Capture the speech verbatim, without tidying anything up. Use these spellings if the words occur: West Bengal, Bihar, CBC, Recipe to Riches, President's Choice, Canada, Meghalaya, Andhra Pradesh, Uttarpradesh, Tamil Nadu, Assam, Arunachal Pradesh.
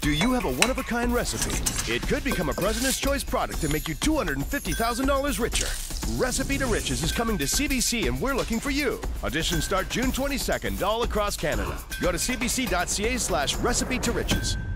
Do you have a one-of-a-kind recipe? It could become a President's Choice product and make you two hundred fifty thousand dollars richer. Recipe to Riches is coming to C B C, and we're looking for you. Auditions start June twenty-second all across Canada. Go to c b c dot c a slash recipe to riches.